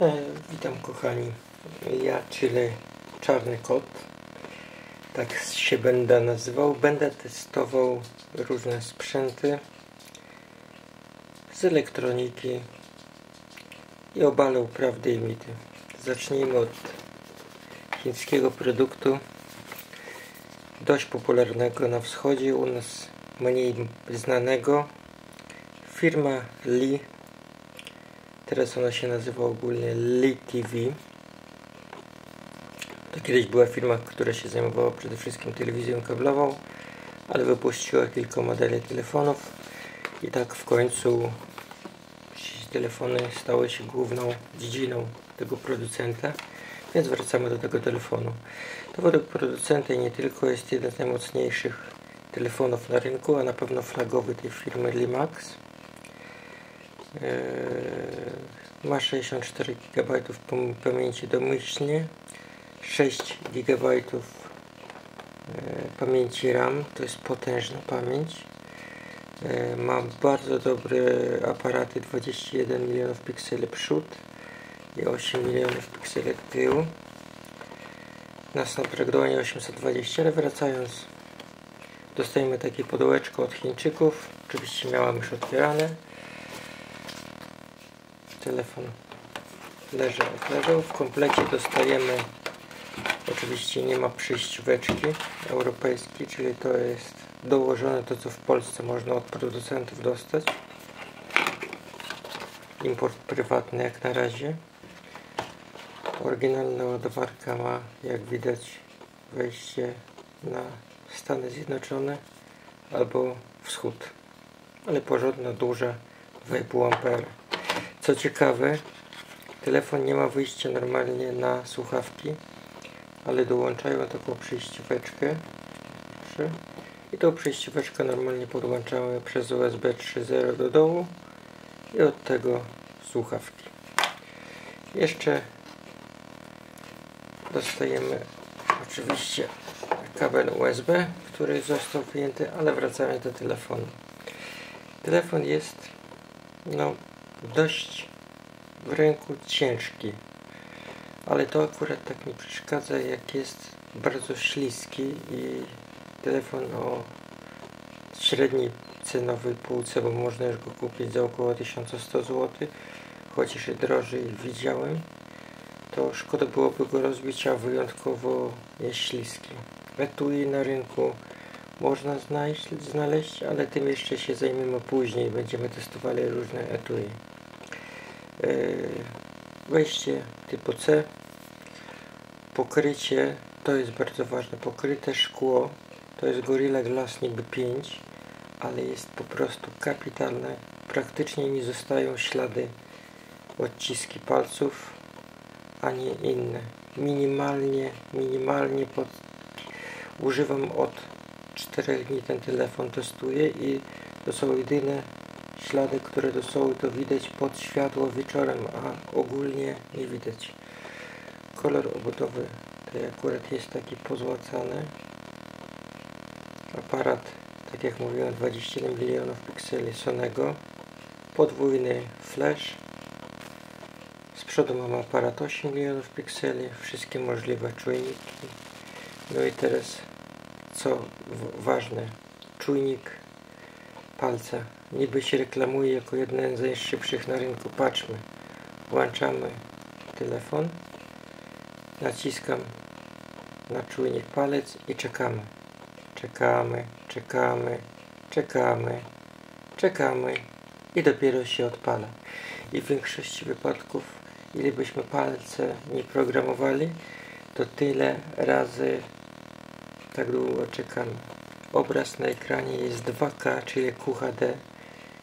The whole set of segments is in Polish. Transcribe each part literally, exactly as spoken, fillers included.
E, witam kochani, ja, czyli Czarny Kot, tak się będę nazywał, będę testował różne sprzęty z elektroniki i obalał prawdy i mity. Zacznijmy od chińskiego produktu, dość popularnego na wschodzie, u nas mniej znanego. Firma Li, teraz ona się nazywa ogólnie LeTV. To kiedyś była firma, która się zajmowała przede wszystkim telewizją kablową, ale wypuściła kilka modeli telefonów i tak w końcu telefony stały się główną dziedziną tego producenta, więc wracamy do tego telefonu. To według producenta nie tylko jest jeden z najmocniejszych telefonów na rynku, a na pewno flagowy tej firmy Le Max. Ma sześćdziesiąt cztery giga bajtów pamięci domyślnie, sześć giga bajtów pamięci RAM, to jest potężna pamięć. Ma bardzo dobre aparaty, dwadzieścia jeden milionów pikseli przód i osiem milionów pikseli tył. Na Snapdragonie osiemset dwadzieścia, ale wracając, dostajemy takie pudełeczko od Chińczyków. Oczywiście miałam już otwierane. Telefon leży jak leżał. W komplecie dostajemy, oczywiście nie ma przejścióweczki europejskiej, czyli to jest dołożone to, co w Polsce można od producentów dostać. Import prywatny jak na razie. Oryginalna ładowarka ma, jak widać, wejście na Stany Zjednoczone albo Wschód, ale porządna, duża, dwa i pół ampera. Co ciekawe, telefon nie ma wyjścia normalnie na słuchawki, ale dołączają taką przejścióweczkę i tą przejścióweczkę normalnie podłączamy przez U S B trzy zero do dołu i od tego słuchawki. Jeszcze dostajemy oczywiście kabel U S B, który został wyjęty, ale wracamy do telefonu. Telefon jest no dość w ręku ciężki, ale to akurat tak mi przeszkadza, jak jest bardzo śliski i telefon o średniej cenowej półce, bo można już go kupić za około tysiąc sto złotych, chociaż i drożej widziałem, to szkoda byłoby go rozbić, a wyjątkowo jest śliski. Etui na rynku można znaleźć, znaleźć, ale tym jeszcze się zajmiemy później, będziemy testowali różne etui. Wejście typu C, pokrycie, to jest bardzo ważne, pokryte szkło, to jest Gorilla Glass niby pięć, ale jest po prostu kapitalne, praktycznie nie zostają ślady, odciski palców, ani inne. Minimalnie, minimalnie pod... używam od czterech dni, ten telefon testuję i to są jedyne ślady, które to są, to widać pod światło wieczorem, a ogólnie nie widać. Kolor obudowy tutaj akurat jest taki pozłacany. Aparat, tak jak mówiłem, dwadzieścia jeden milionów pikseli Sonego, podwójny flash. Z przodu mamy aparat osiem milionów pikseli, wszystkie możliwe czujniki. No i teraz co ważne, czujnik palca. Niby się reklamuje jako jeden z najszybszych na rynku. Patrzmy, włączamy telefon, naciskam na czujnik palec i czekamy. Czekamy, czekamy, czekamy, czekamy i dopiero się odpala. I w większości wypadków, ile byśmy palce nie programowali, to tyle razy tak długo czekamy. Obraz na ekranie jest dwa K, czyli Q H D,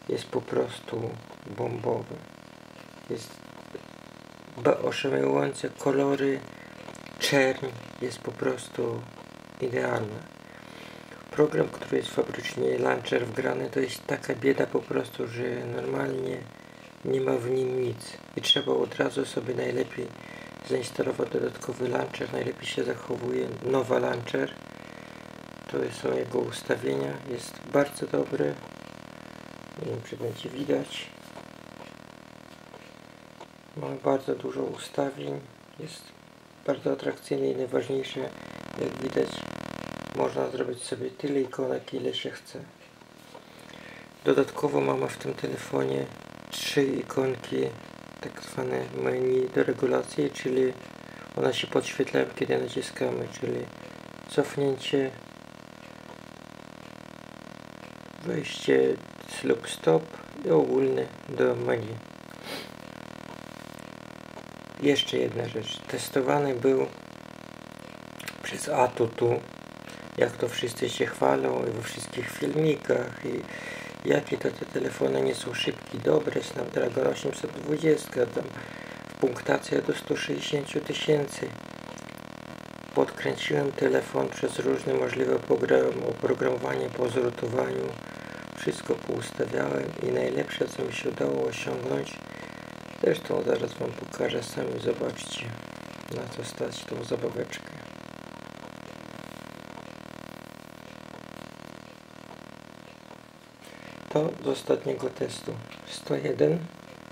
jest po prostu bombowy. Jest oszałamiające kolory, czerń jest po prostu idealna. Program, który jest fabrycznie, launcher wgrany, to jest taka bieda po prostu, że normalnie nie ma w nim nic i trzeba od razu sobie najlepiej zainstalować dodatkowy launcher, najlepiej się zachowuje nowa launcher, to są jego ustawienia, jest bardzo dobry, nie wiem czy będzie widać, ma bardzo dużo ustawień, jest bardzo atrakcyjny i najważniejsze, jak widać, można zrobić sobie tyle ikonek, ile się chce. Dodatkowo mamy w tym telefonie trzy ikonki, tak zwane menu do regulacji, czyli one się podświetlają, kiedy naciskamy, czyli cofnięcie, wejście lub stop i ogólny do menu. Jeszcze jedna rzecz, testowany był przez Atutu, jak to wszyscy się chwalą i we wszystkich filmikach, i jakie to te telefony nie są szybkie, dobre, Snapdragon osiemset dwadzieścia, tam punktacja do stu sześćdziesięciu tysięcy. Podkręciłem telefon przez różne możliwe programy, oprogramowanie po zrutowaniu, wszystko poustawiałem i najlepsze, co mi się udało osiągnąć, zresztą zaraz wam pokażę, sami zobaczcie, na co stać tą zabaweczkę. To z ostatniego testu, sto jeden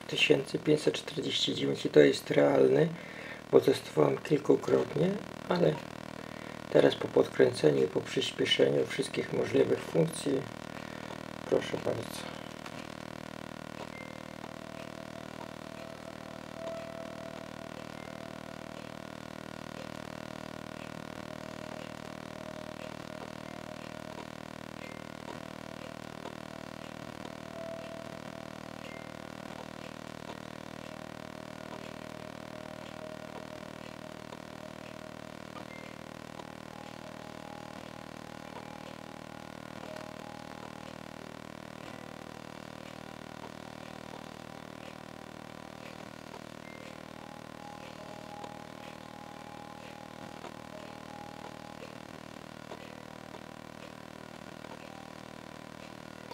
tysięcy pięćset czterdzieści dziewięć, i to jest realny, bo testowałem kilkukrotnie, ale teraz po podkręceniu i po przyspieszeniu wszystkich możliwych funkcji, proszę bardzo.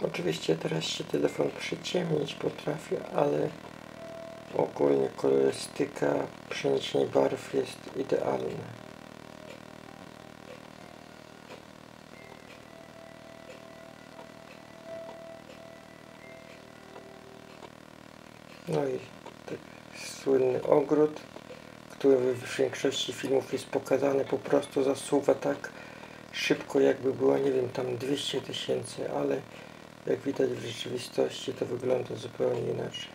Oczywiście teraz się telefon przyciemnić potrafi, ale ogólnie kolorystyka, przeniesienie barw jest idealne. No i tak słynny ogród, który w większości filmów jest pokazany, po prostu zasuwa tak szybko, jakby było, nie wiem, tam dwieście tysięcy, ale jak widać w rzeczywistości to wygląda zupełnie inaczej.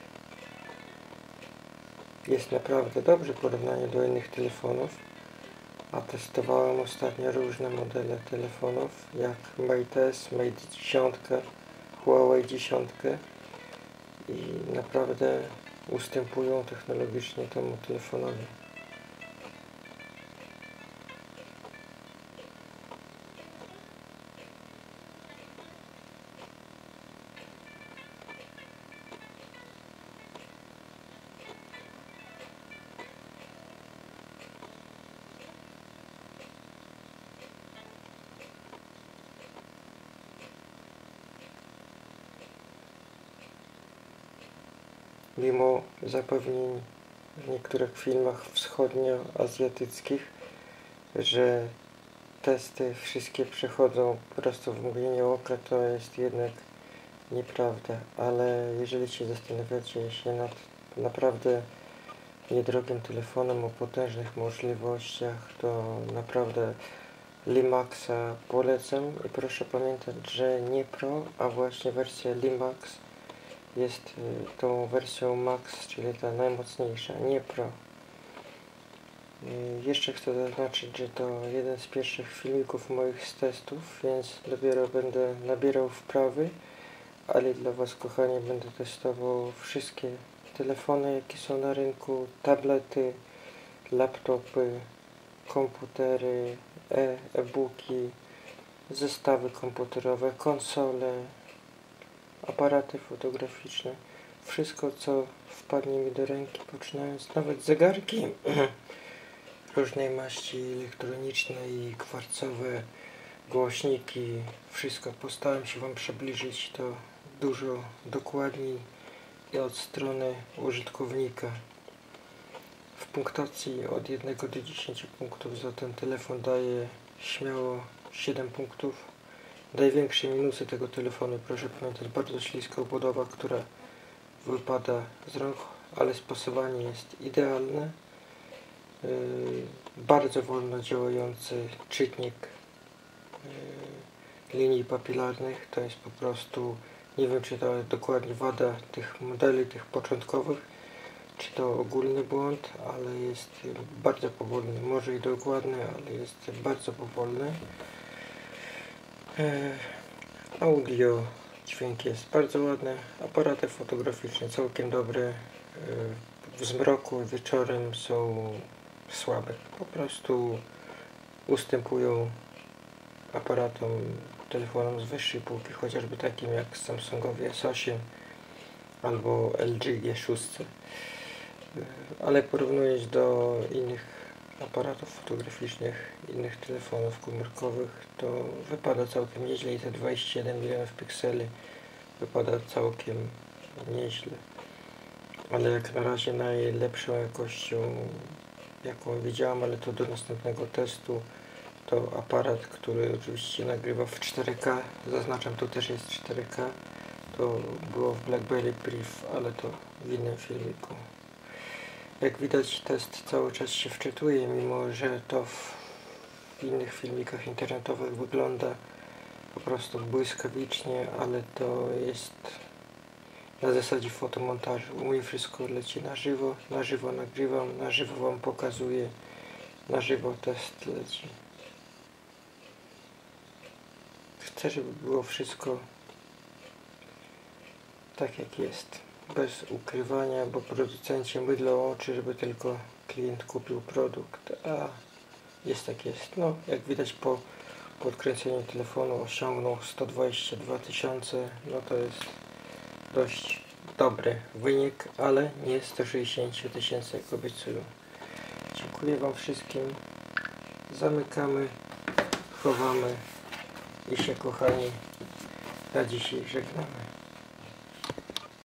Jest naprawdę dobrze w porównaniu do innych telefonów, a testowałem ostatnio różne modele telefonów, jak Mate S, Mate dziesięć, Huawei dziesięć, i naprawdę ustępują technologicznie temu telefonowi. Mimo zapewnień w niektórych filmach wschodnioazjatyckich, że testy wszystkie przechodzą prosto w mgnieniu oka, to jest jednak nieprawda, ale jeżeli się zastanawiacie się nad naprawdę niedrogim telefonem o potężnych możliwościach, to naprawdę Le Maxa polecam, i proszę pamiętać, że nie Pro, a właśnie wersja Le Max jest tą wersją Max, czyli ta najmocniejsza, nie Pro. Jeszcze chcę zaznaczyć, że to jeden z pierwszych filmików moich z testów, więc dopiero będę nabierał wprawy, ale dla was, kochani, będę testował wszystkie telefony, jakie są na rynku, tablety, laptopy, komputery, e-booki, zestawy komputerowe, konsole, aparaty fotograficzne, wszystko, co wpadnie mi do ręki, poczynając nawet zegarki różnej maści elektroniczne i kwarcowe, głośniki, wszystko. Postaram się wam przybliżyć to dużo dokładniej i od strony użytkownika. W punktacji od jednego do dziesięciu punktów za ten telefon daje śmiało siedem punktów. Największe minusy tego telefonu, proszę pamiętać, bardzo śliska obudowa, która wypada z rąk, ale spasowanie jest idealne. Yy, bardzo wolno działający czytnik yy, linii papilarnych. To jest po prostu, nie wiem czy to jest dokładnie wada tych modeli, tych początkowych, czy to ogólny błąd, ale jest bardzo powolny. Może i dokładny, ale jest bardzo powolny. Yy, audio, dźwięk jest bardzo ładny, aparaty fotograficzne całkiem dobre, w zmroku wieczorem są słabe, po prostu ustępują aparatom, telefonom z wyższej półki, chociażby takim jak Samsungowi S osiem albo L G G sześć, ale porównując do innych aparatów fotograficznych, innych telefonów komórkowych, to wypada całkiem nieźle i te dwadzieścia jeden milionów pikseli wypada całkiem nieźle, ale jak na razie najlepszą jakością, jaką widziałem, ale to do następnego testu, to aparat, który oczywiście nagrywa w cztery K, zaznaczam, to też jest cztery K, to było w BlackBerry Brief, ale to w innym filmiku. Jak widać, test cały czas się wczytuje, mimo że to w innych filmikach internetowych wygląda po prostu błyskawicznie, ale to jest na zasadzie fotomontażu. U mnie wszystko leci na żywo, na żywo nagrywam, na żywo wam pokazuję, na żywo test leci. Chcę, żeby było wszystko tak jak jest, bez ukrywania, bo producenci mydlą oczy, żeby tylko klient kupił produkt, a jest tak jest. No, jak widać, po podkręceniu telefonu osiągnął sto dwadzieścia dwa tysiące, no to jest dość dobry wynik, ale nie sto sześćdziesiąt tysięcy jak obiecują. Dziękuję wam wszystkim, zamykamy, chowamy i się kochani na dzisiaj żegnamy.